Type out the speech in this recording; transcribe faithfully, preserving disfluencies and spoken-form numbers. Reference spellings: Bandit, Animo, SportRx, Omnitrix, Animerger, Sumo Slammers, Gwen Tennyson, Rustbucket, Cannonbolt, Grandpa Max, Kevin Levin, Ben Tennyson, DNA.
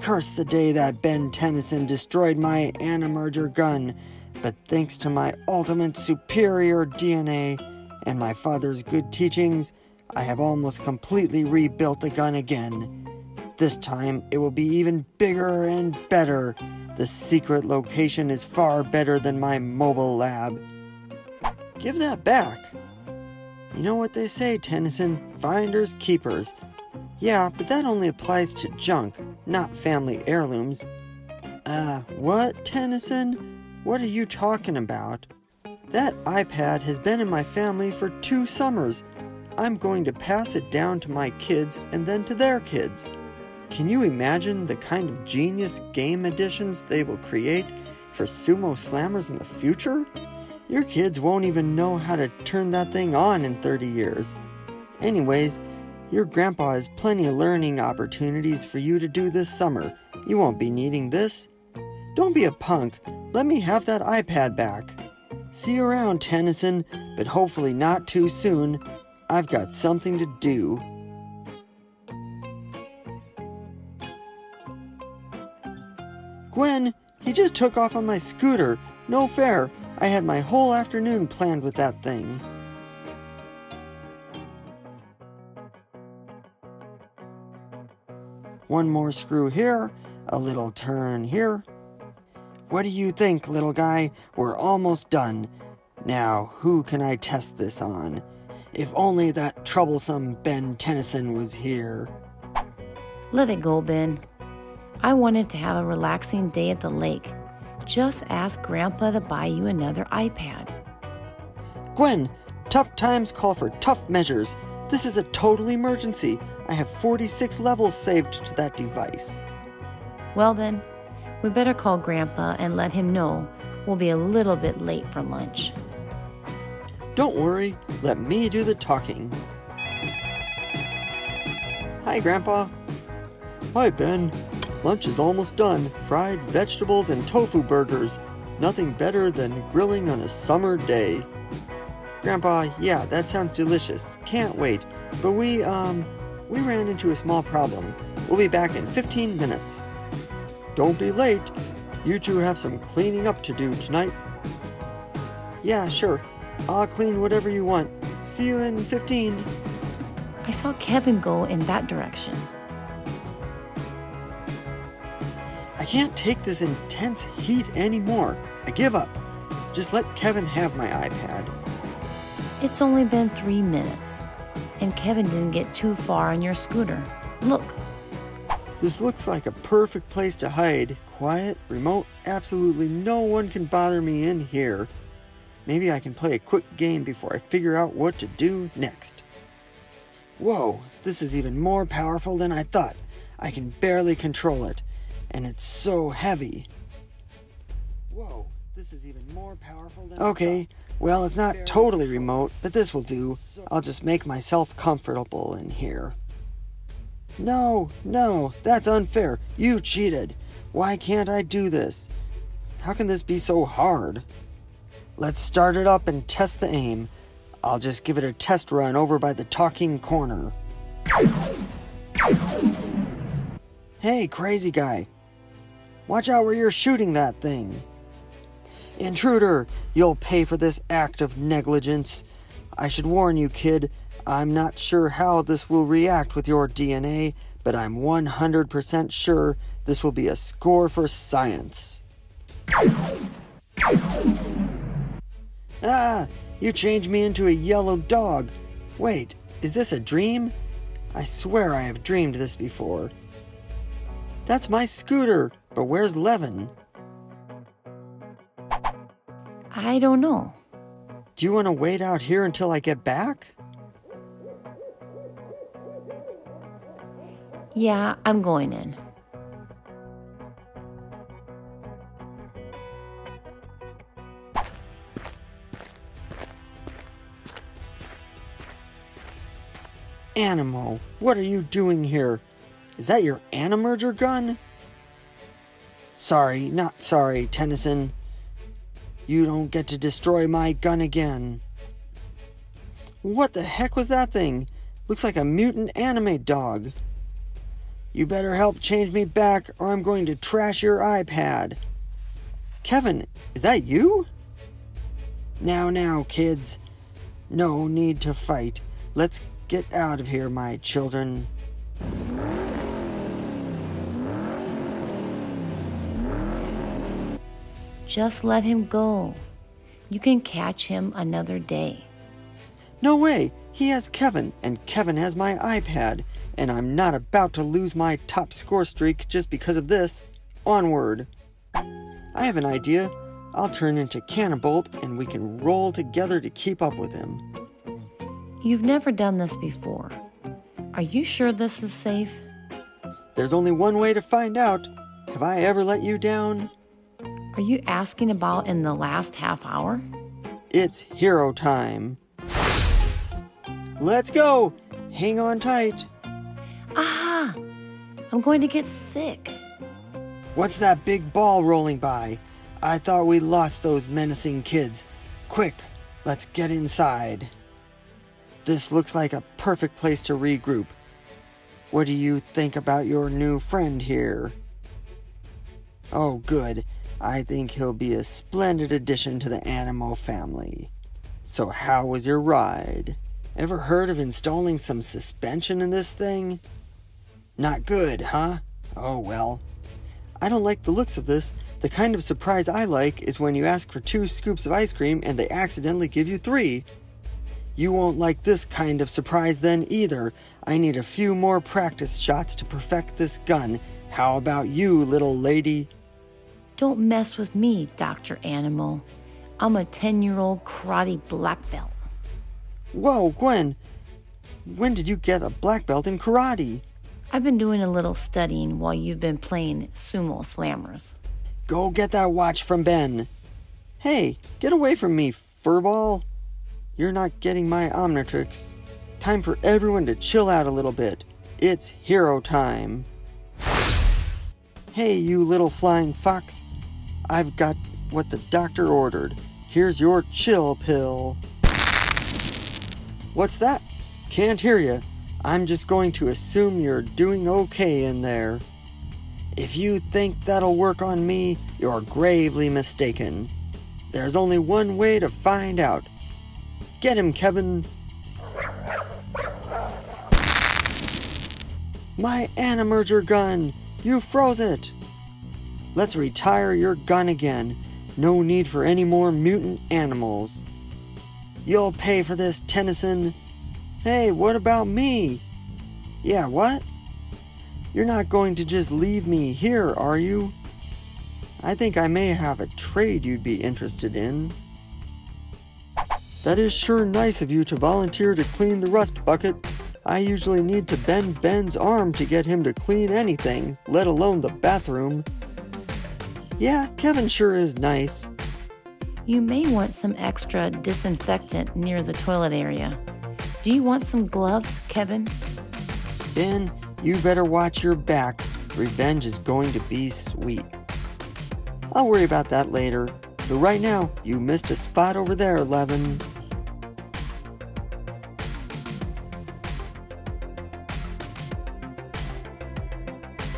Curse the day that Ben Tennyson destroyed my Animerger gun, but thanks to my ultimate superior D N A and my father's good teachings, I have almost completely rebuilt the gun again. This time, it will be even bigger and better. The secret location is far better than my mobile lab. Give that back. You know what they say, Tennyson, finders keepers. Yeah, but that only applies to junk, not family heirlooms. Uh, what, Tennyson? What are you talking about? That iPad has been in my family for two summers. I'm going to pass it down to my kids and then to their kids. Can you imagine the kind of genius game editions they will create for Sumo Slammers in the future? Your kids won't even know how to turn that thing on in thirty years. Anyways, your grandpa has plenty of learning opportunities for you to do this summer. You won't be needing this. Don't be a punk. Let me have that iPad back. See you around, Tennyson, but hopefully not too soon. I've got something to do. Gwen, he just took off on my scooter. No fair. I had my whole afternoon planned with that thing. One more screw here, a little turn here. What do you think, little guy? We're almost done. Now, who can I test this on? If only that troublesome Ben Tennyson was here. Let it go, Ben. I wanted to have a relaxing day at the lake. Just ask Grandpa to buy you another iPad. Gwen, tough times call for tough measures. This is a total emergency. I have forty-six levels saved to that device. Well then, we better call Grandpa and let him know we'll be a little bit late for lunch. Don't worry, let me do the talking. Hi, Grandpa. Hi, Ben. Lunch is almost done. Fried vegetables and tofu burgers. Nothing better than grilling on a summer day. Grandpa, yeah, that sounds delicious. Can't wait. But we, um, we ran into a small problem. We'll be back in fifteen minutes. Don't be late. You two have some cleaning up to do tonight. Yeah, sure. I'll clean whatever you want. See you in fifteen. I saw Kevin go in that direction. I can't take this intense heat anymore. I give up. Just let Kevin have my iPad. It's only been three minutes, and Kevin didn't get too far on your scooter. Look. This looks like a perfect place to hide. Quiet, remote, absolutely no one can bother me in here. Maybe I can play a quick game before I figure out what to do next. Whoa, this is even more powerful than I thought. I can barely control it. And it's so heavy. Whoa, this is even more powerful than okay, well, it's not totally remote, but this will do. I'll just make myself comfortable in here. No, no, that's unfair. You cheated. Why can't I do this? How can this be so hard? Let's start it up and test the aim. I'll just give it a test run over by the talking corner. Hey, crazy guy. Watch out where you're shooting that thing. Intruder, you'll pay for this act of negligence. I should warn you, kid. I'm not sure how this will react with your D N A, but I'm one hundred percent sure this will be a score for science. Ah, you changed me into a yellow dog. Wait, is this a dream? I swear I have dreamed this before. That's my scooter, but where's Levin? I don't know. Do you want to wait out here until I get back? Yeah, I'm going in. Animo, what are you doing here? Is that your Animerger gun? Sorry, not sorry, Tennyson. You don't get to destroy my gun again. What the heck was that thing? Looks like a mutant anime dog. You better help change me back or I'm going to trash your iPad. Kevin, is that you? Now, now, kids. No need to fight. Let's get out of here, my children. Just let him go. You can catch him another day. No way. He has Kevin, and Kevin has my iPad, and I'm not about to lose my top score streak just because of this. Onward. I have an idea. I'll turn into Cannonbolt, and we can roll together to keep up with him. You've never done this before. Are you sure this is safe? There's only one way to find out. Have I ever let you down? Are you asking about in the last half hour? It's hero time. Let's go! Hang on tight. Ah! I'm going to get sick. What's that big ball rolling by? I thought we lost those menacing kids. Quick, let's get inside. This looks like a perfect place to regroup. What do you think about your new friend here? Oh, good. I think he'll be a splendid addition to the Animo family. So how was your ride? Ever heard of installing some suspension in this thing? Not good, huh? Oh well. I don't like the looks of this. The kind of surprise I like is when you ask for two scoops of ice cream and they accidentally give you three. You won't like this kind of surprise then either. I need a few more practice shots to perfect this gun. How about you, little lady? Don't mess with me, Doctor Animal. I'm a ten-year-old karate black belt. Whoa, Gwen, when did you get a black belt in karate? I've been doing a little studying while you've been playing Sumo Slammers. Go get that watch from Ben. Hey, get away from me, furball. You're not getting my Omnitrix. Time for everyone to chill out a little bit. It's hero time. Hey, you little flying fox. I've got what the doctor ordered. Here's your chill pill. What's that? Can't hear you. I'm just going to assume you're doing okay in there. If you think that'll work on me, you're gravely mistaken. There's only one way to find out. Get him, Kevin. My Animerger gun! You froze it! Let's retire your gun again. No need for any more mutant animals. You'll pay for this, Tennyson. Hey, what about me? Yeah, what? You're not going to just leave me here, are you? I think I may have a trade you'd be interested in. That is sure nice of you to volunteer to clean the rust bucket. I usually need to bend Ben's arm to get him to clean anything, let alone the bathroom. Yeah, Kevin sure is nice. You may want some extra disinfectant near the toilet area. Do you want some gloves, Kevin? Ben, you better watch your back. Revenge is going to be sweet. I'll worry about that later. But right now, you missed a spot over there, Levin.